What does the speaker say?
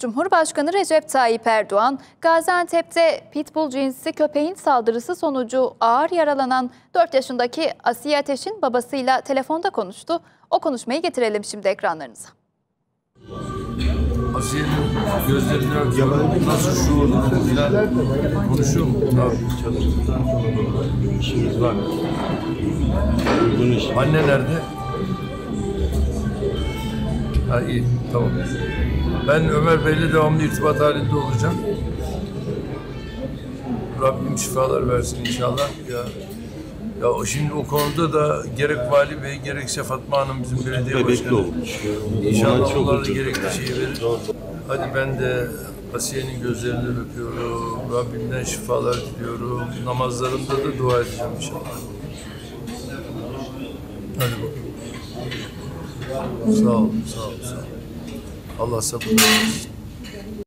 Cumhurbaşkanı Recep Tayyip Erdoğan, Gaziantep'te pitbull cinsi köpeğin saldırısı sonucu ağır yaralanan 4 yaşındaki Asiye Ateş'in babasıyla telefonda konuştu. O konuşmayı getirelim şimdi ekranlarınıza. Asiye'nin gözlerinde öpüyorum. Nasıl şuurlu filan konuşuyor mu? Bak. Anne nerede? Ha iyi, tamam. Ben Ömer Bey'le devamlı irtibat halinde olacağım. Rabbim şifalar versin inşallah. Ya şimdi o konuda da gerek Vali Bey gerekse Fatma Hanım bizim belediye başkanı. İnşallah onlara da gerekli şeyi verir. Hadi ben de Asiye'nin gözlerini öpüyorum. Rabbimden şifalar diliyorum. Namazlarımda da dua edeceğim inşallah. Hadi bakalım. Sağ olun, sağ olun, sağ olun. Allah sabır versin.